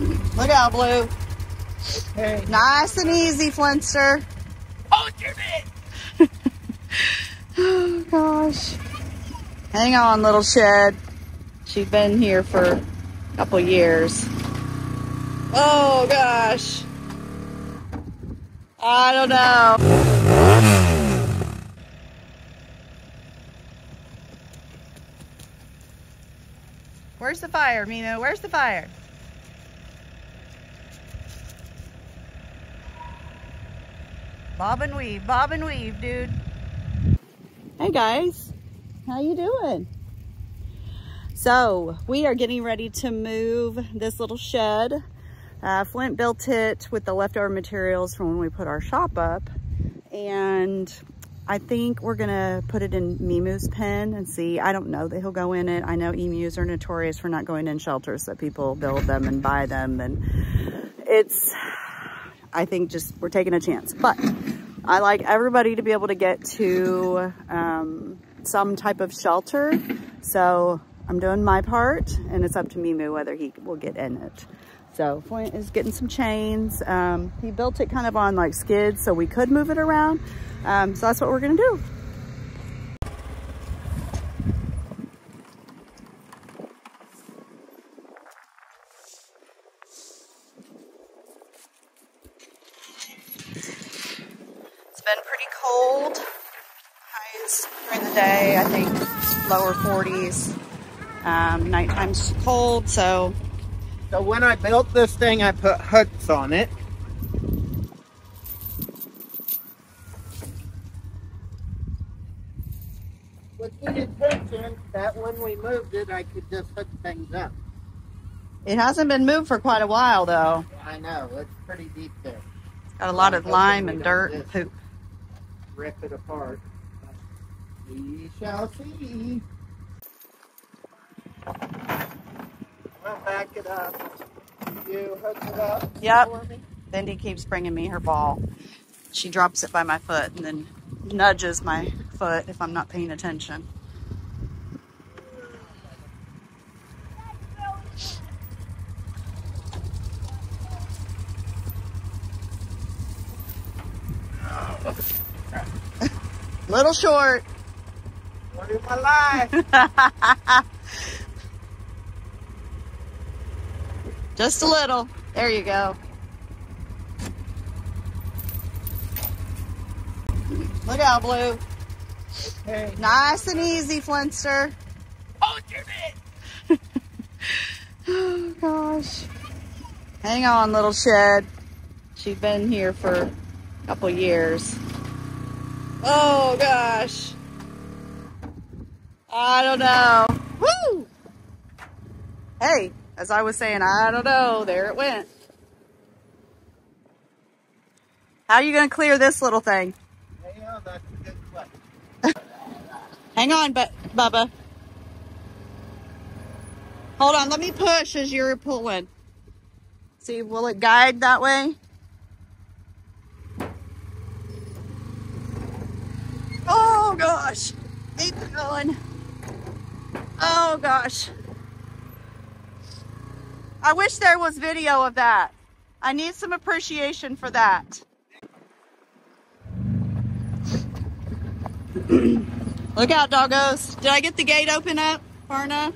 Look out, Blue. Hey. Nice and easy, Flintster. Hold your bit. Oh, gosh. Hang on, little shed. She's been here for a couple years. Oh, gosh. I don't know. Where's the fire, Mimo? Where's the fire? Bob and weave, dude. Hey guys, how you doing? So we are getting ready to move this little shed. Flint built it with the leftover materials from when we put our shop up, and I think we're gonna put it in Memu's pen and see. I don't know that he'll go in it. I know emus are notorious for not going in shelters that people build them and buy them. And it's, I think just we're taking a chance. But I like everybody to be able to get to some type of shelter. So I'm doing my part and it's up to Memu whether he will get in it. So Flint is getting some chains. He built it kind of on like skids so we could move it around. So that's what we're gonna do. It's been pretty cold. Highs during the day, I think lower 40s. Nighttime's cold, so. So when I built this thing, I put hooks on it. With the intention that when we moved it, I could just hook things up. It hasn't been moved for quite a while, though. I know. It's pretty deep there. It's got a lot of lime and dirt and poop. Rip it apart. We shall see. I'll back it up. You hook it up for me? Yep. Bindi keeps bringing me her ball. She drops it by my foot and then nudges my foot if I'm not paying attention. Little short. What is my life? Just a little. There you go. Look out, Blue. Hey. Nice and easy, Flintster. Hold your bit. Oh, gosh. Hang on, little shed. She's been here for a couple years. Oh, gosh. I don't know. Woo! Hey. As I was saying, I don't know. There it went. How are you going to clear this little thing? Yeah, that's a good question. Hang on, Bubba. Hold on. Let me push as you're pulling. See, will it guide that way? Oh, gosh. Keep it going. Oh, gosh. I wish there was video of that. I need some appreciation for that. Look out, doggos. Did I get the gate open up, Verna?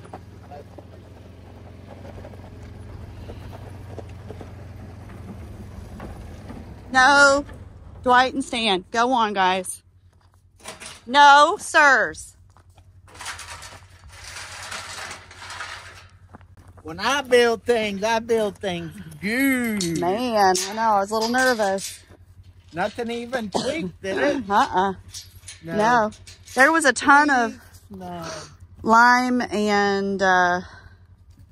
No. Dwight and Stan. Go on, guys. No, sirs. When I build things good. Man, I know. I was a little nervous. Nothing even tweaked, did it? Uh-uh. No. There was a ton of lime and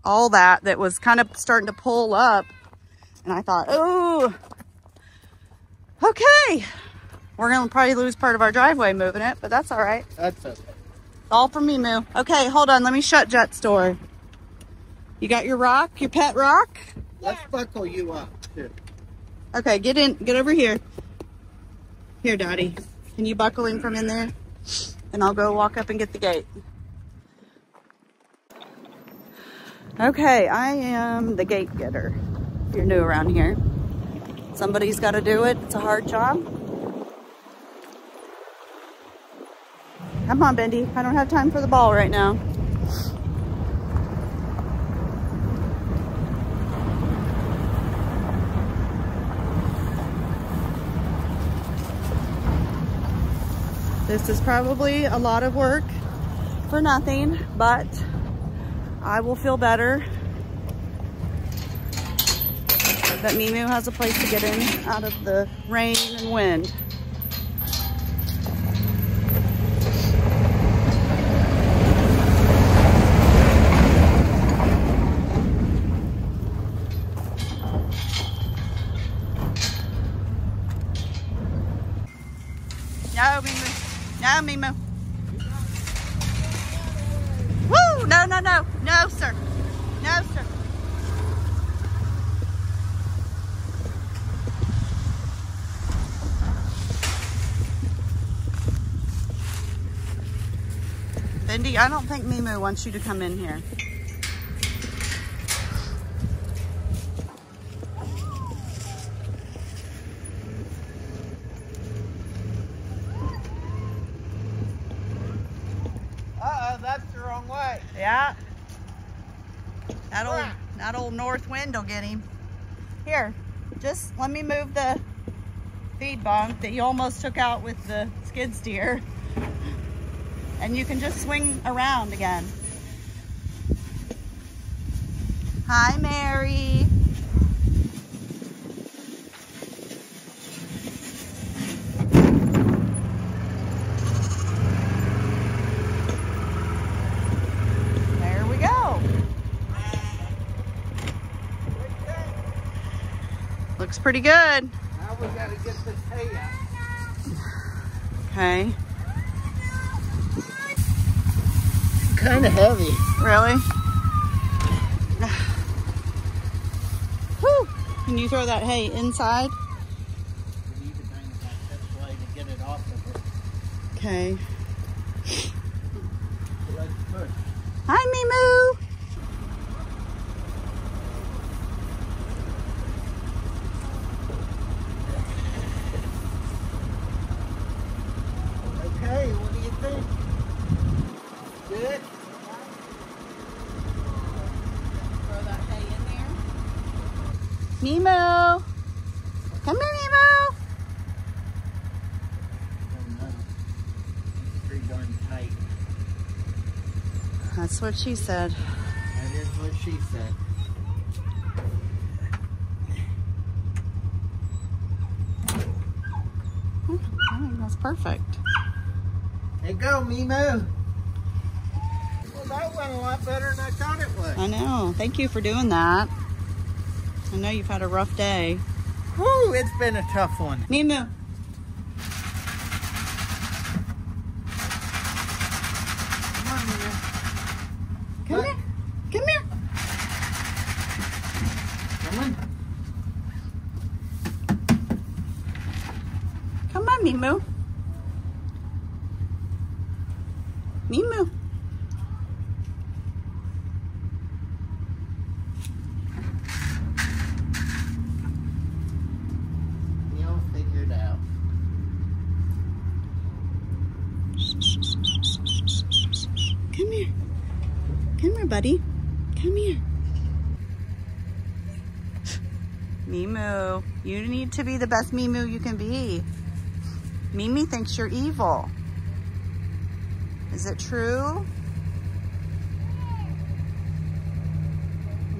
all that was kind of starting to pull up. And I thought, oh, okay. We're going to probably lose part of our driveway moving it, but that's all right. That's okay. It's all for Memu. Okay, hold on. Let me shut Jet's door. You got your rock, your pet rock? Let's buckle you up, too. Okay, get in. Get over here. Here, Dottie. Can you buckle him from in there? And I'll go walk up and get the gate. Okay, I am the gate getter. If you're new around here, somebody's got to do it. It's a hard job. Come on, Bindi. I don't have time for the ball right now. This is probably a lot of work for nothing, but I will feel better that Memu has a place to get in out of the rain and wind. No, Memu. No, Memu. Woo! No, no, no. No, sir. No, sir. Bindi, I don't think Memu wants you to come in here. Yeah, that old north wind will get him. Here, just let me move the feed bunk that you almost took out with the skid steer, and you can just swing around again. Hi, Mary. Looks pretty good. Now we gotta get the hay out. Okay. Kind of heavy. Really? Whew. Can you throw that hay inside? We need to bring it back this way to get it off of it. Okay. Hi, Memu. Memu! Come here, Memu! Pretty darn tight. That's what she said. That is what she said. I think that's perfect. There you go, Memu! Well, that went a lot better than I thought it would. I know. Thank you for doing that. I know you've had a rough day. Woo, it's been a tough one. Memu. Come on, Memu. Come here. Come here. Come on. Come on, Memu. Memu. Buddy, come here. Memu, you need to be the best Memu you can be. Mimi thinks you're evil. Is it true?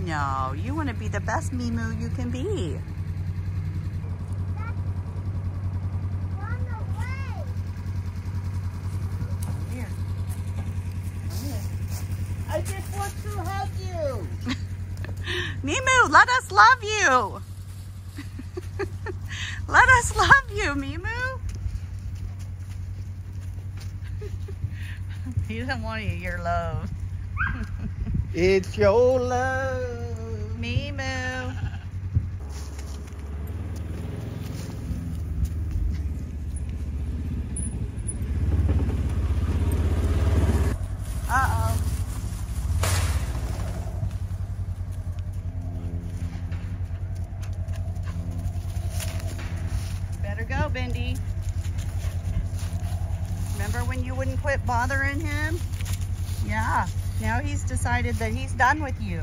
No, you want to be the best Memu you can be. Memu, let us love you. Let us love you, Memu. He doesn't want you, your love. It's your love, Memu. go, Bindi. Remember when you wouldn't quit bothering him? Yeah, now he's decided that he's done with you.